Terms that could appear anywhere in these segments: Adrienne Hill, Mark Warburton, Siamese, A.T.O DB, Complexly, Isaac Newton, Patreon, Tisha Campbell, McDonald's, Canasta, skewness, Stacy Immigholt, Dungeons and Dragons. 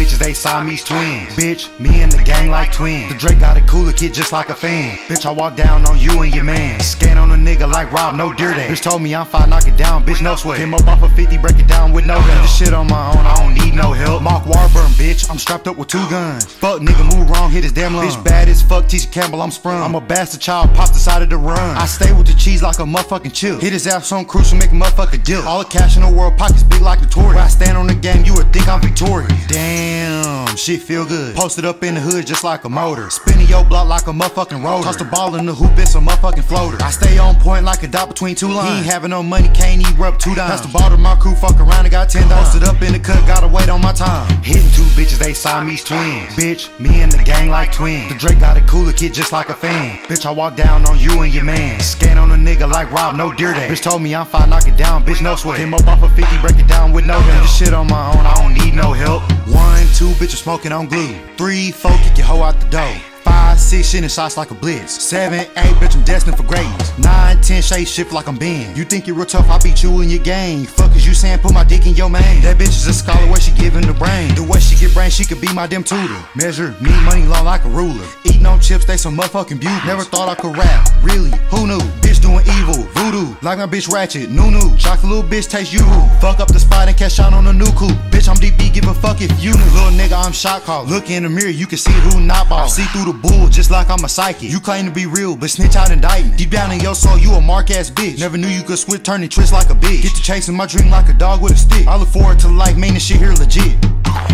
bitches, they Siamese twins. Bitch, me and the gang like twins. The Drake got a cooler kid just like a fan. Bitch, I walk down on you and your man. Scan on a nigga like Rob, no deer day. Bitch told me I'm fine, knock it down, bitch, no sweat. Came up off of 50, break it down with no help. This shit on my own, I don't need no help. Mark Warburton, bitch, I'm strapped up with 2 guns. Fuck nigga, move wrong, hit his damn lung. Bitch bad as fuck, Tisha Campbell, I'm sprung. I'm a bastard child, pops decided to run. I stay with the cheese like a motherfucking chill. Hit his ass on crucial, make a motherfucker deal. All the cash in the world, pockets big like the Tory. Where I stand on the game, you would think I'm victorious. Damn, shit feel good. Posted up in the hood just like a motor. Spinning your block like a motherfucking roller. Toss the ball in the hoop, it's a motherfucking floater. I stay on point like a dot between 2 lines. He ain't having no money, can't erupt 2 dimes. That's the ball to my crew, fuck around and got 10 dimes. Posted up in the cut, gotta wait on my time. Hitting 2 bitches, they Siamese twins. Bitch, me and the gang like twins. The Drake got a cooler kid just like a fan. Bitch, I walk down on you and your man. Scan on a nigga like Rob, no deer day. Bitch told me I'm fine, knock it down, bitch, no sweat. Him up off of 50, break it down with no help. This shit on my own, I don't need no help. 1, 2, bitch, I'm smoking on glue. 3, 4, kick your hoe out the door. 5, 6, shitting shots like a blitz. 7, 8, bitch, I'm destined for greatness. 9, 10, shade shift like I'm Ben. You think you're real tough, I beat you in your game. Fuck is you saying, put my dick in your mane. That bitch is a scholar, where she giving the brain. The way she get brain, she could be my damn tutor. Measure me money long like a ruler. Eating on chips, they some motherfucking beauty. Never thought I could rap, really, who knew? Bitch doing evil, voodoo, like my bitch ratchet, nunu. Shock a little bitch, taste you. Fuck up the spot and catch shot on a new coupe. Bitch, I'm DB, give a fuck if you knew. Little nigga, I'm shot call. Look in the mirror, you can see who not ball. See through the bull just like I'm a psychic. You claim to be real, but snitch out indictment. Deep down in your soul, you a mark ass bitch. Never knew you could switch, turn and twist like a bitch. Get to chasing my dream like a dog with a stick. I look forward to life, man, this shit here legit.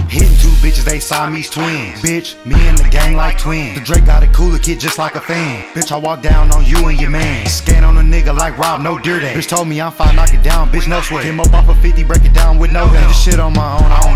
Hitting 2 bitches, they Siamese twins. Bitch, me and the gang like twins. The Drake got a cooler kid just like a fan. Bitch, I walk down on you and your man. Scan on a nigga like Rob, no deer day. Bitch told me I'm fine, knock it down, bitch, no sweat. Came up off of 50, break it down with no help. This shit on my own, I don't